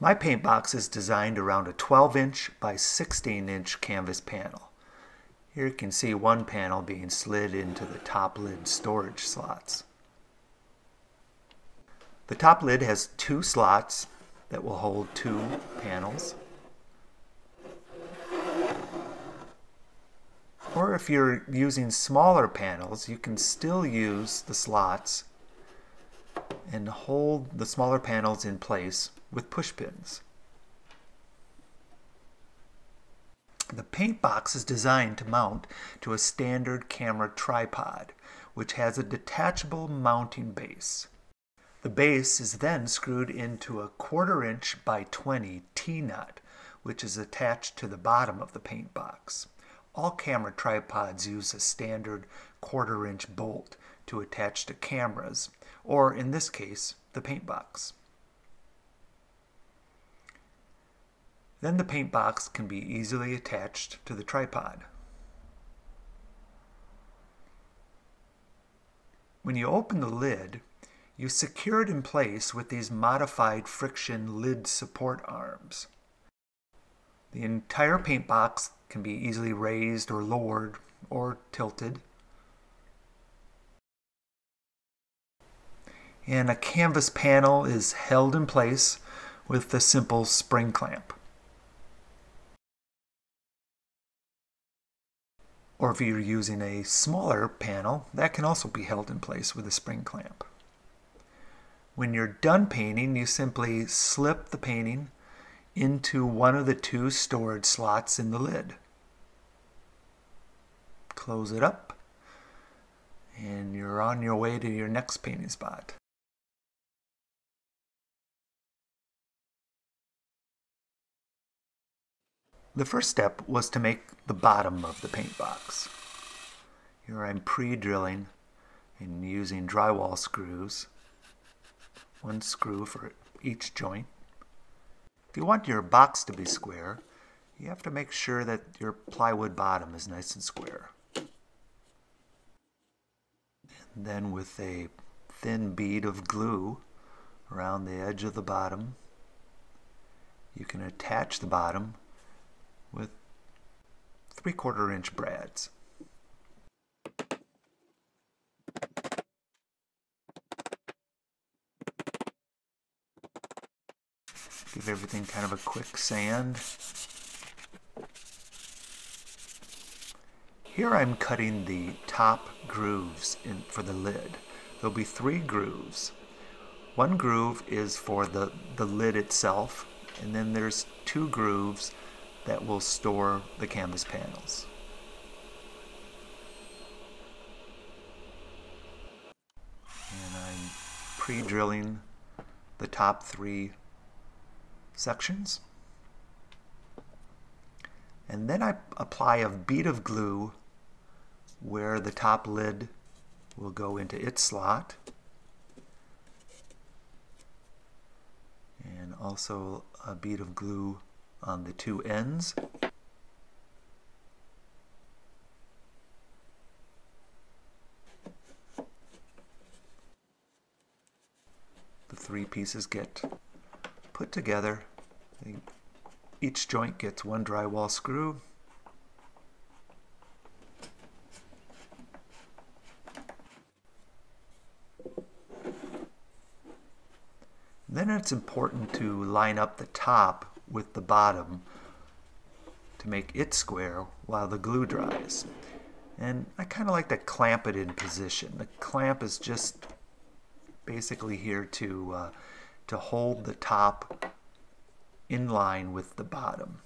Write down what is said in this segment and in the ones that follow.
My paint box is designed around a 12-inch by 16-inch canvas panel. Here you can see one panel being slid into the top lid storage slots. The top lid has two slots that will hold two panels. Or if you're using smaller panels, you can still use the slots and hold the smaller panels in place with push pins. The paint box is designed to mount to a standard camera tripod, which has a detachable mounting base. The base is then screwed into a 1/4 inch by 20 T-nut, which is attached to the bottom of the paint box. All camera tripods use a standard 1/4 inch bolt to attach to cameras, or in this case, the paint box. Then the paint box can be easily attached to the tripod. When you open the lid, you secure it in place with these modified friction lid support arms. The entire paint box can be easily raised or lowered or tilted. And a canvas panel is held in place with the simple spring clamp. Or if you're using a smaller panel, that can also be held in place with a spring clamp. When you're done painting, you simply slip the painting into one of the two storage slots in the lid. Close it up, and you're on your way to your next painting spot. The first step was to make the bottom of the paint box. Here I'm pre-drilling and using drywall screws, one screw for each joint. If you want your box to be square, you have to make sure that your plywood bottom is nice and square. And then with a thin bead of glue around the edge of the bottom, you can attach the bottom with 3/4 inch brads. Give everything kind of a quick sand. Here I'm cutting the top grooves for the lid. There'll be three grooves. One groove is for the lid itself, and then there's two grooves that will store the canvas panels. And I'm pre-drilling the top three sections. And then I apply a bead of glue where the top lid will go into its slot. And also a bead of glue on the two ends. The three pieces get put together. Each joint gets one drywall screw. Then it's important to line up the top with the bottom to make it square while the glue dries. And I kind of like to clamp it in position. The clamp is just basically here to hold the top in line with the bottom.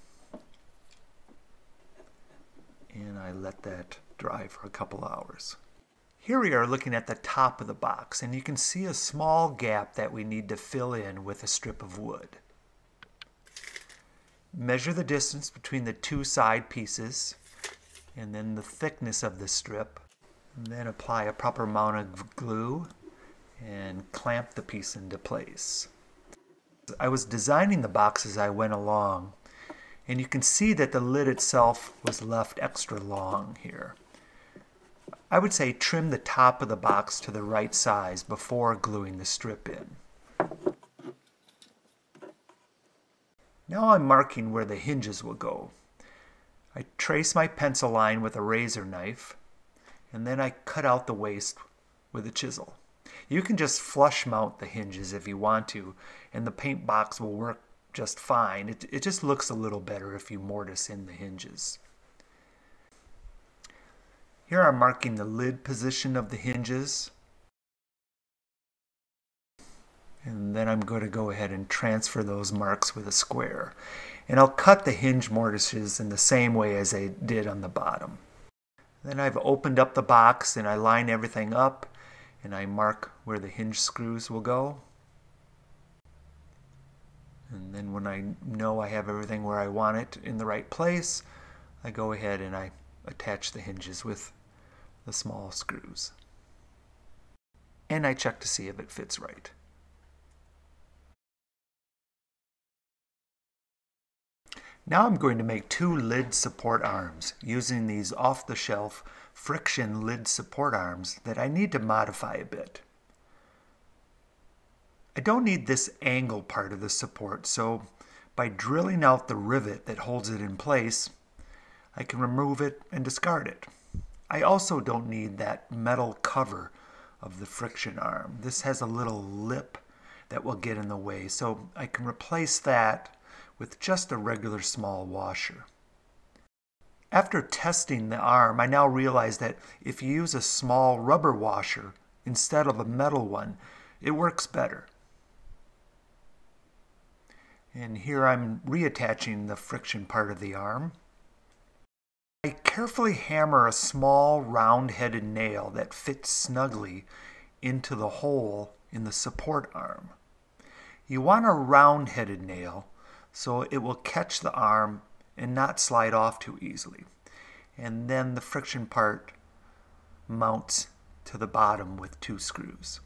And I let that dry for a couple hours. Here we are looking at the top of the box, and you can see a small gap that we need to fill in with a strip of wood. Measure the distance between the two side pieces and then the thickness of the strip, and then apply a proper amount of glue and clamp the piece into place. I was designing the box as I went along, And you can see that the lid itself was left extra long here. I would say trim the top of the box to the right size before gluing the strip in. Now I'm marking where the hinges will go. I trace my pencil line with a razor knife, and then I cut out the waist with a chisel. You can just flush mount the hinges if you want to, and the paint box will work just fine. It just looks a little better if you mortise in the hinges. Here I'm marking the lid position of the hinges. And then I'm going to go ahead and transfer those marks with a square. And I'll cut the hinge mortises in the same way as I did on the bottom. Then I've opened up the box and I line everything up and I mark where the hinge screws will go. And then when I know I have everything where I want it in the right place, I go ahead and I attach the hinges with the small screws. And I check to see if it fits right. Now I'm going to make two lid support arms using these off-the-shelf friction lid support arms that I need to modify a bit. I don't need this angle part of the support, so by drilling out the rivet that holds it in place, I can remove it and discard it. I also don't need that metal cover of the friction arm. This has a little lip that will get in the way, so I can replace that with just a regular small washer. After testing the arm, I now realize that if you use a small rubber washer instead of a metal one, it works better. And here I'm reattaching the friction part of the arm. I carefully hammer a small round-headed nail that fits snugly into the hole in the support arm. You want a round-headed nail so it will catch the arm and not slide off too easily. And then the friction part mounts to the bottom with two screws.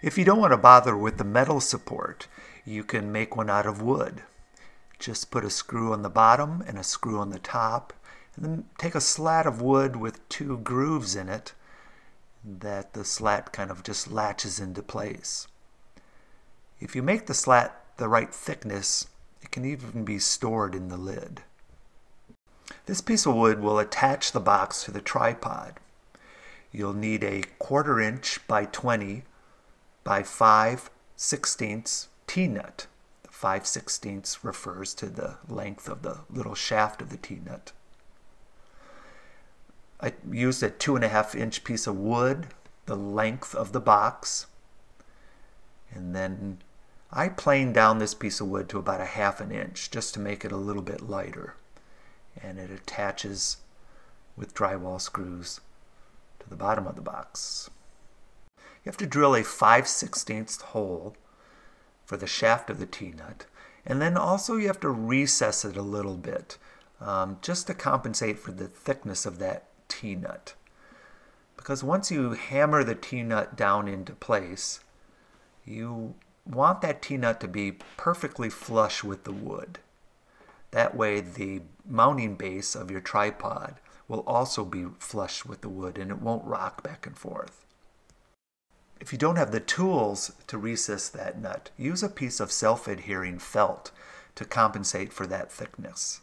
If you don't want to bother with the metal support, you can make one out of wood. Just put a screw on the bottom and a screw on the top, and then take a slat of wood with two grooves in it that the slat kind of just latches into place. If you make the slat the right thickness, it can even be stored in the lid. This piece of wood will attach the box to the tripod. You'll need a 1/4" by 20" by 5/16" T-nut. The 5/16 refers to the length of the little shaft of the T-nut. I used a 2.5-inch piece of wood, the length of the box, and then I planed down this piece of wood to about 1/2 inch just to make it a little bit lighter, and it attaches with drywall screws to the bottom of the box. You have to drill a 5/16 hole for the shaft of the T-nut, and then also you have to recess it a little bit just to compensate for the thickness of that T-nut, because once you hammer the T-nut down into place, you want that T-nut to be perfectly flush with the wood. That way the mounting base of your tripod will also be flush with the wood and it won't rock back and forth. If you don't have the tools to recess that nut, use a piece of self-adhering felt to compensate for that thickness.